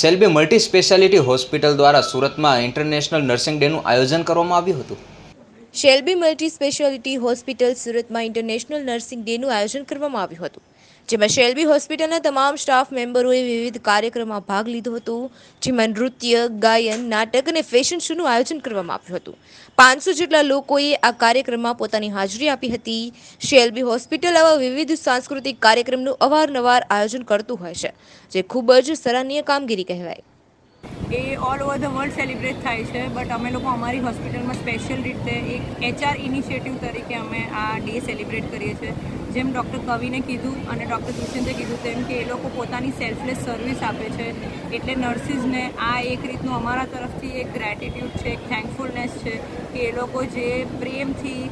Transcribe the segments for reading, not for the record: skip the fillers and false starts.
Shelby multi speciality hospital द्वारा सूरत में international nursing day નું आयोजन કરવામાં આવ્યું હતું। Shalby multi speciality hospital Surat में इंटरनेशनल नर्सिंग डे નું आयोजन કરવામાં આવ્યું હતું, જેમાં शेल्बी હોસ્પિટલના તમામ સ્ટાફ મેમ્બરોએ વિવિધ કાર્યક્રમમાં ભાગ લીધો હતો, જેમાં નૃત્ય, ગાયન, નાટક અને ફેશન શો નું આયોજન કરવામાં આવ્યું હતું। 500 જેટલા લોકોએ આ કાર્યક્રમમાં પોતાની હાજરી આપી હતી। शेल्बी હોસ્પિટલ આવા વિવિધ સાંસ્કૃતિક કાર્યક્રમનું અવારનવાર આયોજન કરતું હોય છે, જે ખૂબ જ સરાહનીય કામગીરી કહેવાય। એ all over the world celebrate થાય છે, બટ અમે લોકો અમારી હોસ્પિટલમાં સ્પેશિયલ રીતે એક HR ઇનિશિયેટિવ તરીકે અમે આ ડે સેલિબ્રેટ કરીએ છીએ। જેમ ડૉક્ટર કવિને કીધું અને ડૉક્ટર દુષ્યંતે કીધું તેમ કે એ લોકો પોતાની સેલ્ફલેસ સર્વિસ આપે છે, એટલે નર્સિસને આ એક રીતનું અમારા તરફથી એક ગ્રેટિટ્યૂડ છે, એક થેન્કફુલનેસ છે કે એ લોકો જે પ્રેમથી,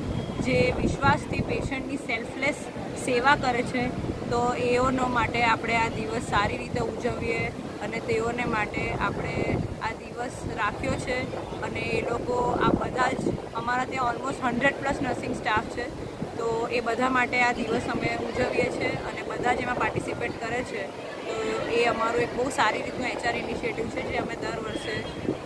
જે વિશ્વાસથી પેશન્ટની સેલ્ફલેસ સેવા કરે છે, તો એઓનો માટે આપણે આ દિવસ સારી રીતે ઉજવીએ અને તેઓને માટે આપણે આ દિવસ રાખ્યો છે। અને એ લોકો આ બધા જ અમારા ત્યાં ઓલમોસ્ટ 100+ નર્સિંગ સ્ટાફ છે, તો એ બધા માટે આ દિવસ અમે ઉજવીએ છીએ અને બધા જ એમાં પાર્ટિસિપેટ કરે છે, તો એ અમારું એક બહુ સારી રીતનું HR ઇનિશિયેટિવ છે જે અમે દર વર્ષે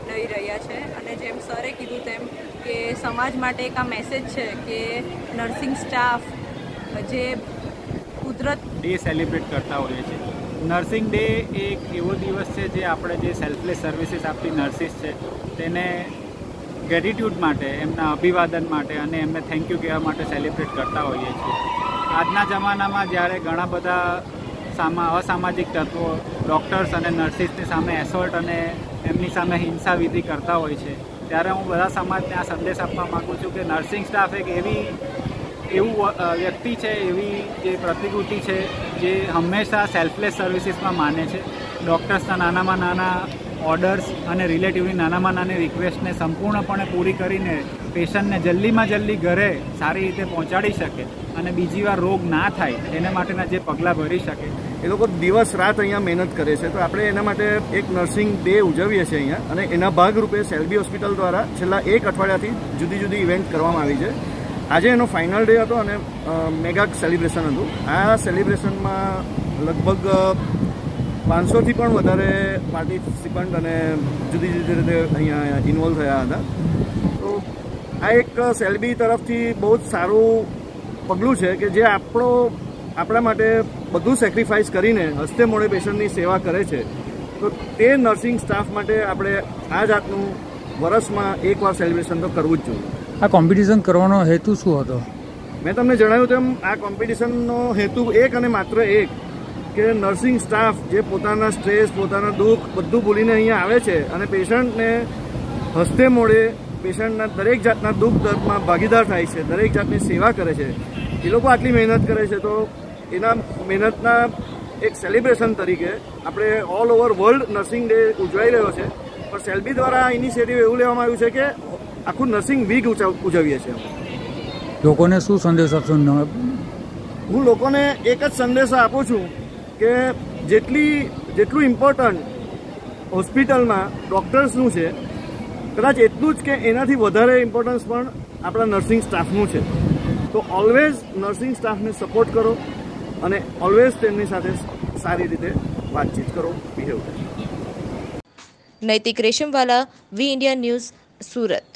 લઈ રહ્યા છે। અને જેમ સરે કીધું તેમ કે સમાજ માટે એક આ મેસેજ છે કે નર્સિંગ સ્ટાફ જે કુદરત ડે સેલિબ્રેટ કરતા હોઈએ છીએ, નર્સિંગ ડે એક એવો દિવસ છે જે આપણે જે સેલ્ફલેસ સર્વિસીસ આપતી નર્સિસ છે તેને ગ્રેટિટ્યૂડ માટે, એમના અભિવાદન માટે અને એમને થેન્ક યુ કહેવા માટે સેલિબ્રેટ કરતા હોઈએ છીએ। આજના જમાનામાં જ્યારે ઘણા બધા અસામાજિક તત્વો ડૉક્ટર્સ અને નર્સિસની સામે એસોલ્ટ અને એમની સામે હિંસાવિધિ કરતા હોય છે, ત્યારે હું બધા સમાજને આ સંદેશ આપવા માગું છું કે નર્સિંગ સ્ટાફ એક એવું વ્યક્તિ છે, એવી જે પ્રતિકૃતિ છે જે હંમેશા સેલ્ફલેસ સર્વિસીસમાં માને છે, ડૉક્ટર્સના નાનામાં નાના ઓર્ડર્સ અને રિલેટિવલી નાનામાં નાની રિક્વેસ્ટને સંપૂર્ણપણે પૂરી કરીને પેશન્ટને જલ્દીમાં જલ્દી ઘરે સારી રીતે પહોંચાડી શકે અને બીજી વાર રોગ ના થાય એના માટેના જે પગલાં ભરી શકે। એ લોકો દિવસ રાત અહીંયા મહેનત કરે છે, તો આપણે એના માટે એક નર્સિંગ ડે ઉજવીએ છીએ અહીંયા, અને એના ભાગરૂપે શેલ્બી હોસ્પિટલ દ્વારા છેલ્લા એક અઠવાડિયાથી જુદી જુદી ઇવેન્ટ કરવામાં આવી છે। આજે એનો ફાઇનલ ડે હતો અને મેગા સેલિબ્રેશન હતું। આ સેલિબ્રેશનમાં લગભગ 500થી પણ વધારે પાર્ટિસિપન્ટ અને જુદી જુદી રીતે અહીંયા ઇન્વોલ્વ થયા હતા, તો આ એક શેલ્બી તરફથી બહુ જ સારું પગલું છે કે જે આપણા માટે બધું સેક્રિફાઈસ કરીને હસ્તે મોડે પેશન્ટની સેવા કરે છે, તો તે નર્સિંગ સ્ટાફ માટે આપણે આ જાતનું વર્ષમાં એકવાર સેલિબ્રેશન તો કરવું જ જોઈએ। આ કોમ્પિટિશન કરવાનો હેતુ શું હતો? મેં તમને જણાવ્યું તેમ આ કોમ્પિટિશનનો હેતુ એક અને માત્ર એક કે નર્સિંગ સ્ટાફ જે પોતાના સ્ટ્રેસ, પોતાના દુઃખ બધું ભૂલીને અહીંયા આવે છે અને પેશન્ટને હસ્તે મોડે પેશન્ટના દરેક જાતના દુઃખ દર્દમાં ભાગીદાર થાય છે, દરેક જાતની સેવા કરે છે, એ લોકો આટલી મહેનત કરે છે, તો એના મહેનતના એક સેલિબ્રેશન તરીકે આપણે all over world nursing day ઉજવાઈ રહ્યો છે, પણ શેલ્બી દ્વારા ઇનિશિયેટિવ એવું લેવામાં આવ્યું છે કે આખું નર્સિંગ વીક ઉજવીએ છીએ અમે। લોકોને શું સંદેશ આપશો? હું લોકોને એક જ સંદેશ આપું છું કે જેટલું ઇમ્પોર્ટન્ટ હોસ્પિટલમાં ડૉક્ટર્સનું છે, કદાચ એટલું જ કે એનાથી વધારે ઇમ્પોર્ટન્સ પણ આપણા નર્સિંગ સ્ટાફનું છે, તો ઓલવેઝ નર્સિંગ સ્ટાફને સપોર્ટ કરો અને ઓલવેઝ તેમની સાથે સારી રીતે વાતચીત કરો, બિહેવ કરો। Naitik Reshamwala, VI India News, Surat.